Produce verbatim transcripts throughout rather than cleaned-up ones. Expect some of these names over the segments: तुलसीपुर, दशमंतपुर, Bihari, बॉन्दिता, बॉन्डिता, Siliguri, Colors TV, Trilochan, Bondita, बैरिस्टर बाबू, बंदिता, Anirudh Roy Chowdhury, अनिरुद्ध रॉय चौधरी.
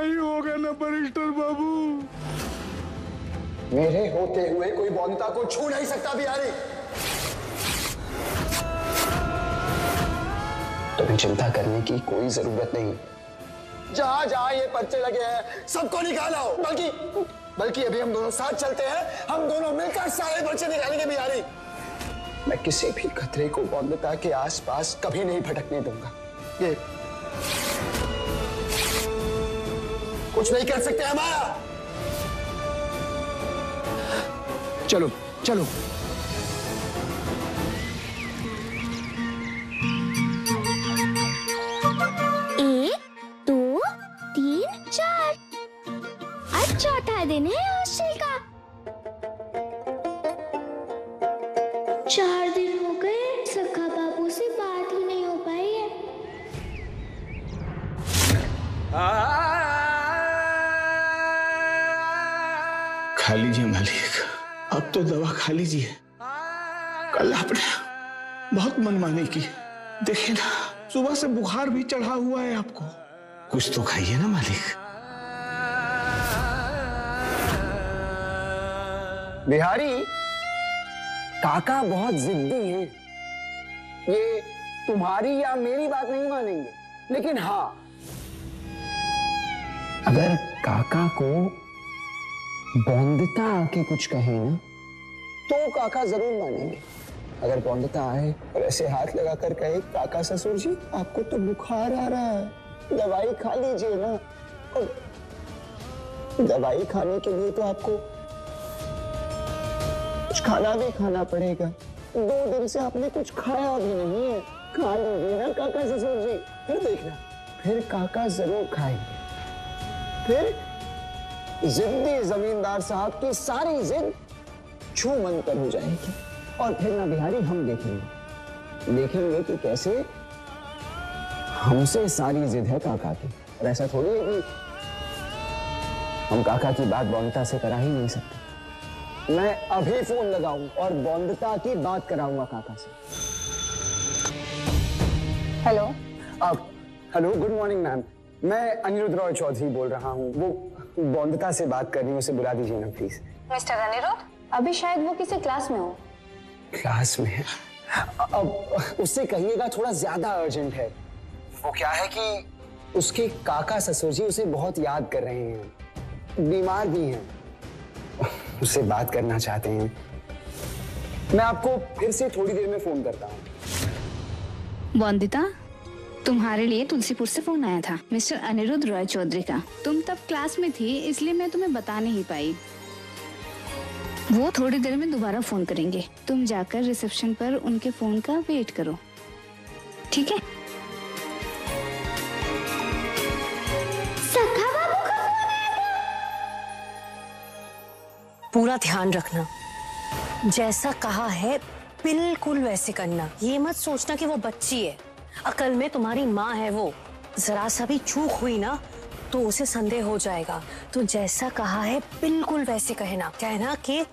नहीं होगा ना बरिस्टर बाबू। मेरे होते हुए कोई बोंदिता को छू नहीं सकता बिहारी। तुम्हें चिंता करने की कोई जरूरत नहीं। जहाँ जहाँ ये पर्चे लगे हैं सबको निकालो, बल्कि बल्कि अभी हम दोनों साथ चलते हैं, हम दोनों मिलकर सारे पर्चे निकालेंगे बिहारी। मैं किसी भी खतरे को बोंदिता के आसपास कभी नहीं भटकने दूंगा। ये कुछ नहीं कर सकते हमारा। चलो चलो एक दो तीन चार। आज चौथा दिन है हॉस्टल का। चार दिन हो गए सखा बाबू से बात ही नहीं हो पाई है। खा लीजिए मालिक, अब तो दवा खा लीजिए। कल आपने बहुत मनमानी की। देखिए ना, सुबह से बुखार भी चढ़ा हुआ है आपको। कुछ तो खाइए ना मालिक। बिहारी, काका बहुत जिद्दी है। ये तुम्हारी या मेरी बात नहीं मानेंगे, लेकिन हाँ, अगर काका को बोंदिता आके कुछ कहे ना तो काका जरूर मानेंगे। अगर बोंदिता आए और ऐसे हाथ लगाकर कहे काका ससुर जी आपको तो बुखार आ रहा है, दवाई खा लीजिए ना, और दवाई खाने के लिए तो आपको कुछ खाना भी खाना पड़ेगा। दो दिन से आपने कुछ खाया भी नहीं है, खा लीजिए ना काका ससुर जी, फिर देखना फिर काका जरूर खाएंगे। फिर जिद्दी जमींदार साहब की सारी जिद छू मंतर हो जाएगी और फिर ना बिहारी हम देखेंगे देखेंगे कि कैसे हमसे सारी जिद है काका की। और ऐसा थोड़ी है कि हम काका की बात बोंदिता से करा ही नहीं सकते। मैं अभी फोन लगाऊं और बोंदिता की बात कराऊंगा काका से। हेलो आप। हेलो, गुड मॉर्निंग मैम, मैं अनिरुद्ध रॉय चौधरी बोल रहा हूँ। वो बोंदिता से बात करनी है, उसे बुला दीजिए ना प्लीज। मिस्टर अनिरुद्ध, अभी शायद वो किसी क्लास में हो। क्लास में? अब उससे कहिएगा थोड़ा ज्यादा अर्जेंट है। वो क्या है कि उसके काका ससुर जी उसे बहुत याद कर रहे हैं, बीमार भी हैं, उससे बात करना चाहते हैं। मैं आपको फिर से थोड़ी देर में फोन करता हूँ। बोंदिता, तुम्हारे लिए तुलसीपुर से फोन आया था मिस्टर अनिरुद्ध रॉय चौधरी का। तुम तब क्लास में थी इसलिए मैं तुम्हें बता नहीं पाई। वो थोड़ी देर में दोबारा फोन करेंगे, तुम जाकर रिसेप्शन पर उनके फोन का वेट करो, ठीक है? सखा बाबू का फोन आया था। पूरा ध्यान रखना, जैसा कहा है बिल्कुल वैसे करना। ये मत सोचना कि वो बच्ची है, अकल में तुम्हारी माँ है वो। जरा सा भी चूक हुई ना तो उसे संदेह हो जाएगा, तो जैसा कहा है बिल्कुल वैसे कहना। कहना कि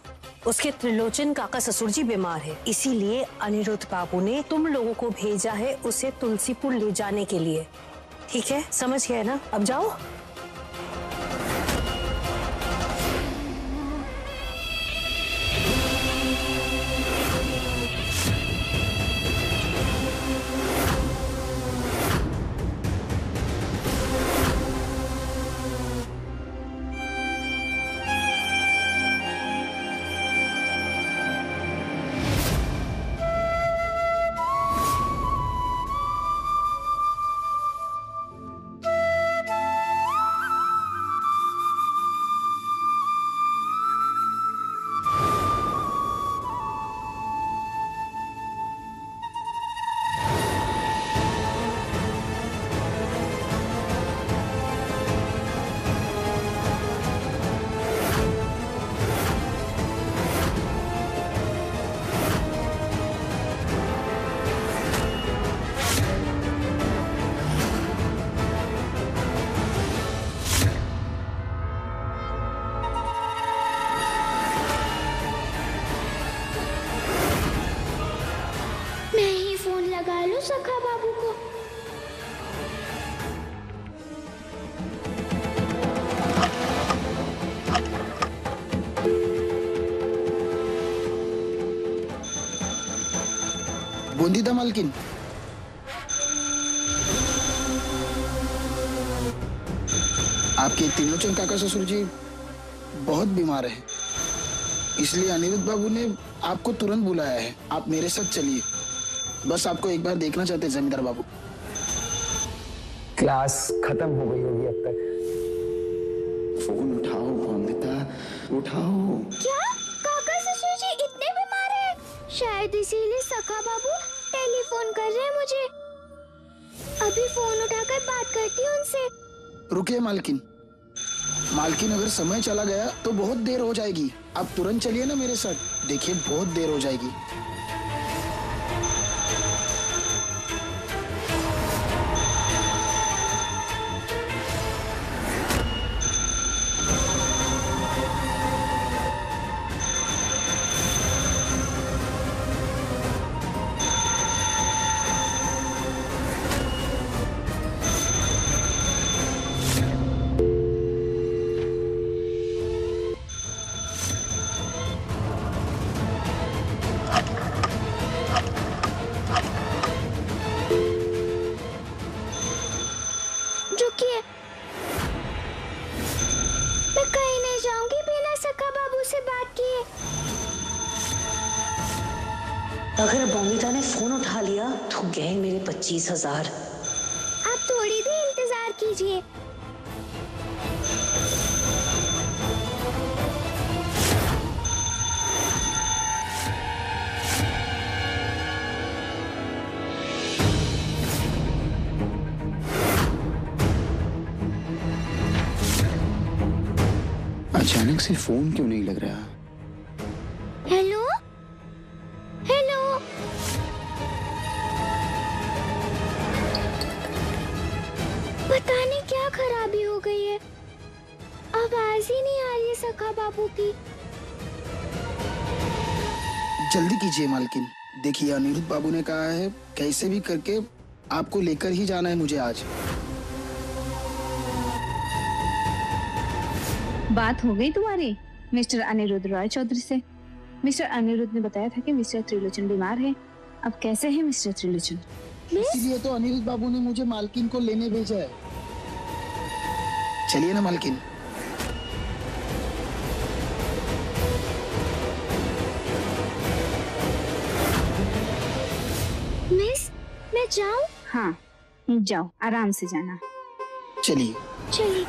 उसके त्रिलोचन काका ससुर जी बीमार है, इसीलिए अनिरुद्ध बाबू ने तुम लोगों को भेजा है उसे तुलसीपुर ले जाने के लिए, ठीक है? समझ गए ना? अब जाओ। बंदिता मालकिन। आपके त्रिलोचन काका ससुर जी बहुत बीमार हैं, इसलिए अनिरुद्ध बाबू ने आपको तुरंत बुलाया है। आप मेरे साथ चलिए, बस आपको एक बार देखना चाहते हैं जमींदार बाबू। क्लास खत्म हो गई होगी अब तक। फोन उठाओ बंदिता, उठाओ। क्या काका ससुर जी इतने बीमार हैं? शायद इसीलिए सखा बाबू टेलीफोन कर रहे हैं मुझे। अभी फोन उठाकर बात करती हूँ उनसे। रुकिए मालकिन, मालकिन अगर समय चला गया तो बहुत देर हो जाएगी। आप तुरंत चलिए ना मेरे साथ, देखिए बहुत देर हो जाएगी। अगर बॉन्डिता ने फोन उठा लिया तो गए मेरे पच्चीस हजार। आप थोड़ी देर इंतजार कीजिए। अचानक से फोन क्यों नहीं लग रहा? जल्दी कीजिए मालकिन, देखिए अनिरुद्ध बाबू ने कहा है कैसे भी करके आपको लेकर ही जाना है मुझे आज। बात हो गई तुम्हारी मिस्टर अनिरुद्ध रॉय चौधरी से? मिस्टर अनिरुद्ध ने बताया था कि मिस्टर त्रिलोचन बीमार है। अब कैसे हैं मिस्टर त्रिलोचन? इसीलिए तो अनिरुद्ध बाबू ने मुझे मालकिन को लेने भेजा है। चलिए ना मालकिन। जाओ? हाँ जाओ, आराम से जाना। चलिए चलिए।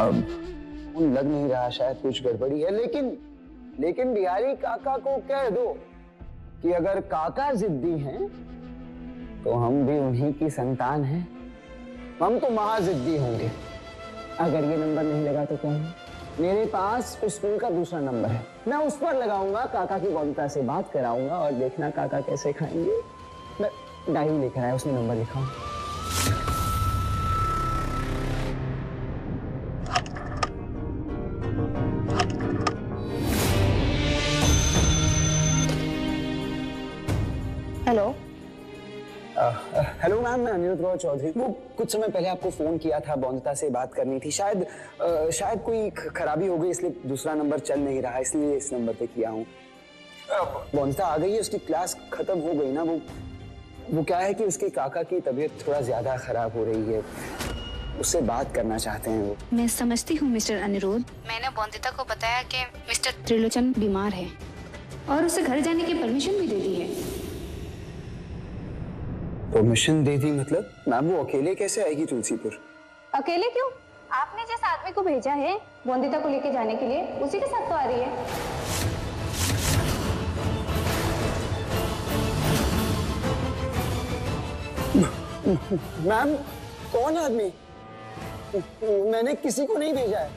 अब लग नहीं रहा, शायद कुछ गड़बड़ी है। लेकिन लेकिन बिहारी काका को कह दो कि अगर काका जिद्दी हैं तो हम भी उन्हीं की संतान हैं। हम तो महाजिद्दी होंगे। अगर ये नंबर नहीं लगा तो क्या? मेरे पास उस फोन का दूसरा नंबर है, मैं उस पर लगाऊंगा, काका की बॉन्डिता से बात कराऊंगा और देखना काका कैसे खाएंगे। मैं डायरी लेकर आया, उसमें नंबर लिखा। हेलो हेलो मैम, मैं अनिरुद्ध रॉय चौधरी। वो कुछ समय पहले आपको फोन किया था, बॉन्डिता से बात करनी थी। शायद uh, शायद कोई खराबी हो गई, इसलिए दूसरा नंबर चल नहीं रहा, इसलिए इस नंबर पे किया हूँ। बॉन्डिता आ गई है, उसकी क्लास खत्म हो गई ना। वो वो क्या है कि उसके काका की तबीयत थोड़ा ज्यादा खराब हो रही है, उससे बात करना चाहते हैं वो। मैं समझती हूँ मिस्टर अनिरुद्ध। मैंने बॉन्डिता को बताया कि मिस्टर त्रिलोचन बीमार है और उसे घर जाने की परमिशन भी दे दी है। परमिशन दे दी मतलब? मैम वो अकेले कैसे आएगी तुलसीपुर? अकेले क्यों? आपने जिस आदमी को भेजा है बॉन्डिता को लेके जाने के लिए, उसी के साथ तो आ रही है। मैम कौन आदमी? मैंने किसी को नहीं भेजा है।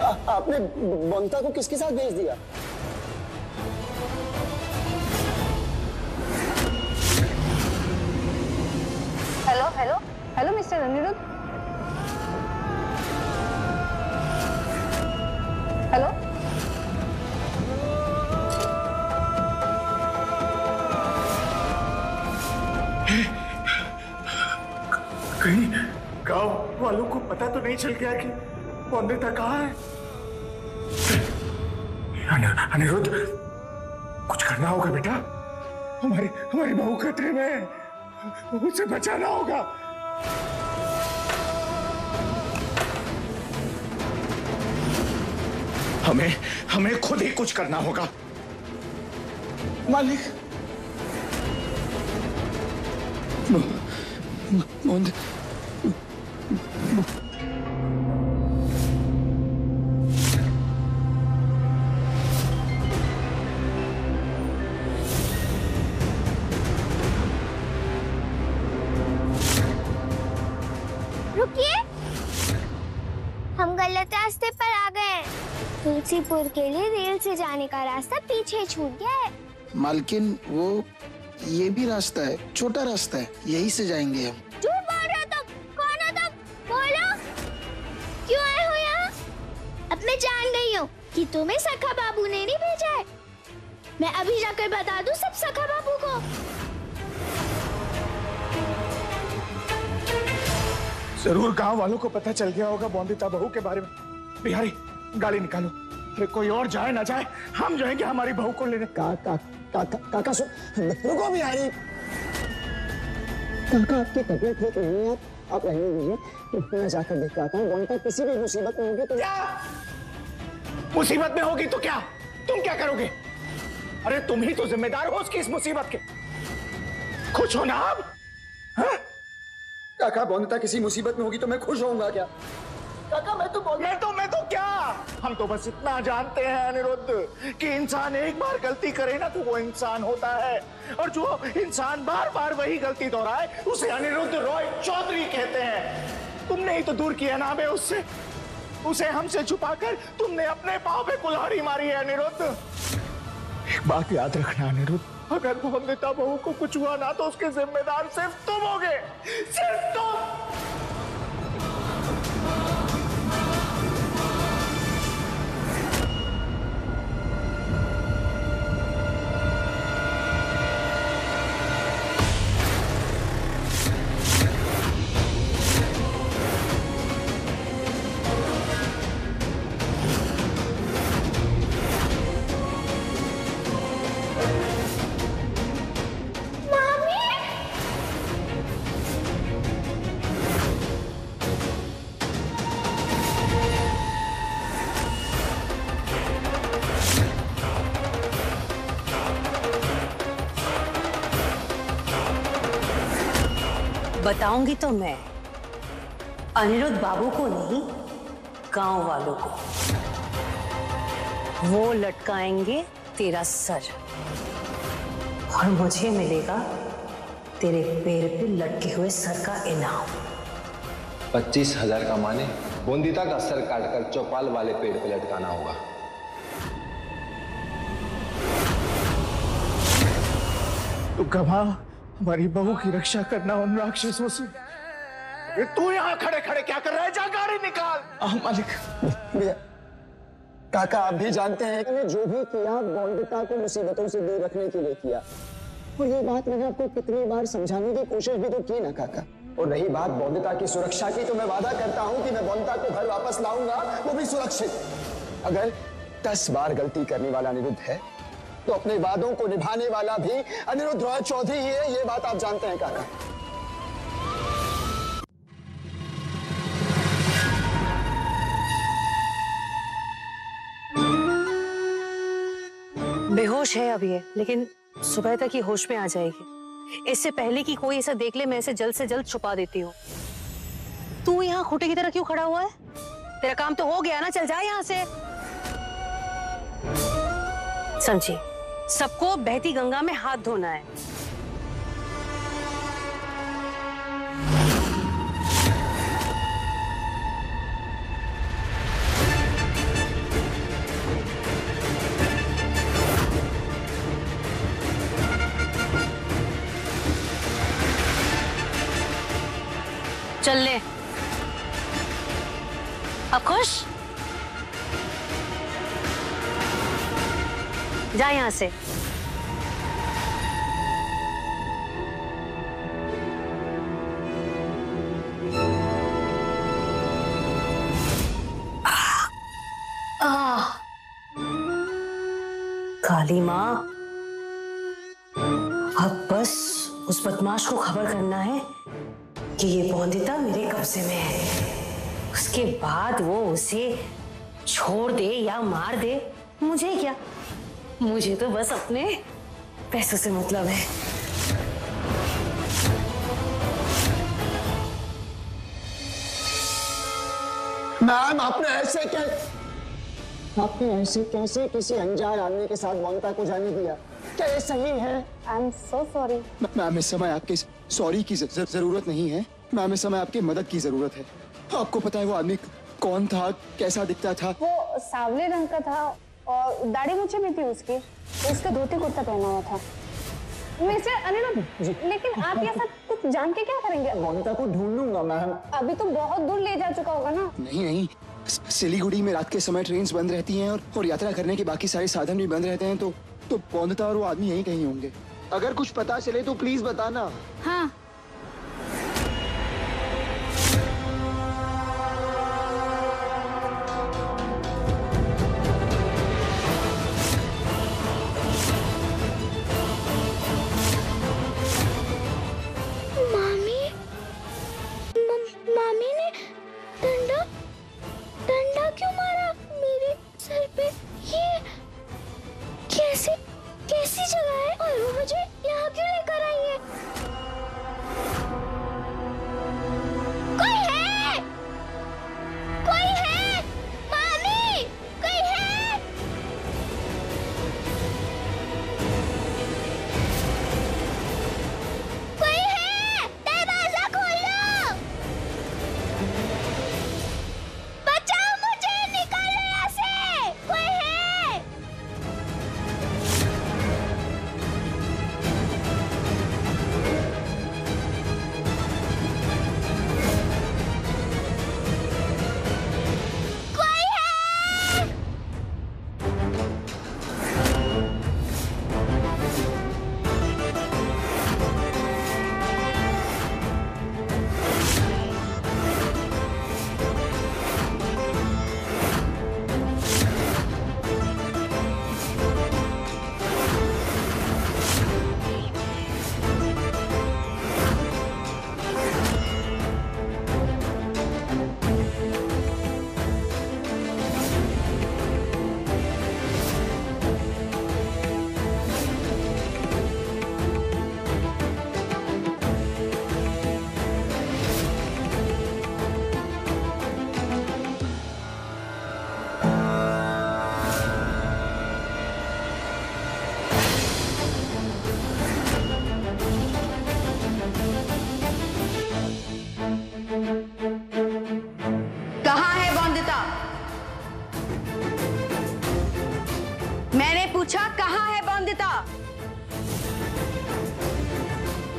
आ, आपने बॉन्डिता को किसके साथ भेज दिया? Hello hello hello mister Anirudh. कहीं गांव वालों को पता तो नहीं चल गया कि बॉन्डिता कहाँ है? अनिरुद्ध, कुछ करना होगा बेटा। हमारी हमारी बहू खतरे में है, उसे बचाना होगा। हमें हमें खुद ही कुछ करना होगा। मालिक, बॉन्ड रुकिए, हम गलत रास्ते पर आ गए। तुलसीपुर के लिए रेल से जाने का रास्ता पीछे छूट गया है। मालकिन, वो ये भी रास्ता है, छोटा रास्ता है, यही से जाएंगे हम। कि तुम्हें सखा बाबू ने नहीं भेजा है। मैं अभी जाकर बता दूं सब सखा बाबू को। जरूर गांव वालों को पता चल गया होगा बॉन्डिता बहू के बारे में। बिहारी, गाड़ी निकालो। अरे कोई और जाए ना जाए, हम जाएंगे हमारी बहू को लेने। का, का, का, का, काका सो, रुको बिहारी। काका, आपकी तबीयत ठीक नहीं है, आप रहने दीजिए। मैं जाकर देख आता हूं, बॉन्डिता किसी भी मुसीबत में होगी तो। मुसीबत में होगी तो क्या? तुम क्या करोगे? अरे तुम ही तो जिम्मेदार हो उसकी इस मुसीबत के। खुश हो ना अब? हाँ? काका, बॉन्डिता किसी मुसीबत में होगी तो मैं खुश होऊंगा क्या? काका, मैं तो मैं तो मैं तो क्या? हम तो बस इतना जानते हैं अनिरुद्ध कि इंसान एक बार गलती करे ना तो वो इंसान होता है, और जो इंसान बार बार वही गलती दोहराए उसे अनिरुद्ध रॉय चौधरी कहते हैं। तुमने ही तो दूर किया ना बे उससे। उसे हमसे छुपाकर तुमने अपने पांव पे कुल्हाड़ी मारी है अनिरुद्ध। एक बात याद रखना अनिरुद्ध, अगर बॉन्डिता बहू को कुछ हुआ ना तो उसके जिम्मेदार सिर्फ तुम होगे, सिर्फ तुम। बताऊंगी तो मैं, अनिरुद्ध बाबू को नहीं, गांव वालों को। वो लटकाएंगे तेरा सर और मुझे मिलेगा तेरे पैर पे लटके हुए सर का इनाम। पच्चीस हजार का माने बॉन्डिता का सर काटकर चौपाल वाले पेड़ पे लटकाना होगा। तो गवाह, हमारी बहू की रक्षा करना उन राक्षसों से। ये तू यहाँ खड़े खड़े क्या कर रहा है? जा गाड़ी निकाल। आ, मालिक। काका, आप भी जानते हैं कि जो भी किया बॉन्डिता को मुसीबतों से दूर रखने के लिए किया, और ये बात मैंने आपको कितनी बार समझाने की कोशिश भी तो की ना काका। और रही बात बॉन्डिता की सुरक्षा की, तो मैं वादा करता हूँ कि मैं बॉन्डिता को घर वापस लाऊंगा, वो भी सुरक्षित। अगर दस बार गलती करने वाला अनिरुद्ध है तो अपने वादों को निभाने वाला भी अनिरुद्ध रॉय चौधरी ही है, ये बात आप जानते हैं काका। बेहोश है अब ये, लेकिन सुबह तक ही होश में आ जाएगी। इससे पहले कि कोई ऐसा देख ले, मैं इसे जल्द से जल्द छुपा देती हूँ। तू यहाँ खूंटे की तरह क्यों खड़ा हुआ है? तेरा काम तो हो गया ना, चल जा यहाँ से। समझी, सबको बहती गंगा में हाथ धोना है। चल ले, अब खुश? जा यहाँ से। वाली माँ, अब बस उस बदमाश को खबर करना है कि ये बॉन्दिता मेरे कब्जे में है। उसके बाद वो उसे छोड़ दे या मार दे, मुझे क्या, मुझे तो बस अपने पैसों से मतलब है। मैम, आपने ऐसे क्या आपने ऐसे कैसे किसी अनजान आदमी के साथ बॉन्दिता को जाने दिया? क्या ये सही है? I'm so sorry। मैम, इस समय आपके सॉरी की जरूरत नहीं है। मैम, इस समय आपकी मदद की जरूरत है। आपको पता है वो आदमी कौन था, कैसा दिखता था? वो सांवले रंग का था और दाढ़ी मुझे भी थी उसकी, उसका धोती कुर्ता पहना हुआ था। मिस्टर अनिरुद्ध, लेकिन आप ये सब कुछ जान के क्या करेंगे? बॉन्दिता को ढूंढ लूंगा मैम। अभी तो बहुत दूर ले जा चुका होगा ना? नहीं नहीं, सिलीगुड़ी में रात के समय ट्रेन्स बंद रहती हैं और, और यात्रा करने के बाकी सारे साधन भी बंद रहते हैं, तो तो बॉन्दिता और वो आदमी यहीं कहीं होंगे। अगर कुछ पता चले तो प्लीज बताना। हाँ।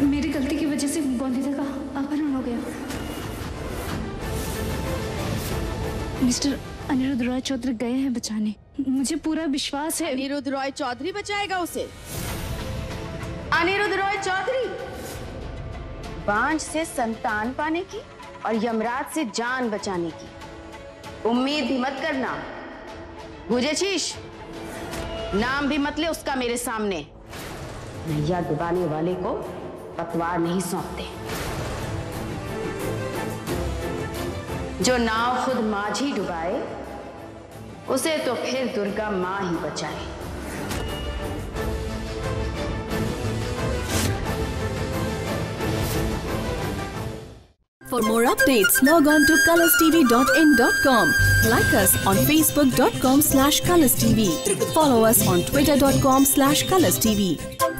मेरी गलती की वजह से बॉन्दिता का अपहरण हो गया। मिस्टर अनिरुद्ध रॉय चौधरी गए हैं बचाने, मुझे पूरा विश्वास है। अनिरुद्ध रॉय चौधरी बचाएगा उसे। अनिरुद्ध रॉय चौधरी, बांझ से संतान पाने की और यमराज से जान बचाने की उम्मीद भी मत करना। बुझे चीश, नाम भी मत ले उसका मेरे सामने। नैया डुबाने वाले को पतवार नहीं सौंपते। जो नाव खुद माझी डुबाए उसे तो फिर दुर्गा माँ ही बचाए। For more updates, log on to colors t v dot in dot com. Like us on facebook dot com slash colors t v. Follow us on twitter dot com slash colors t v.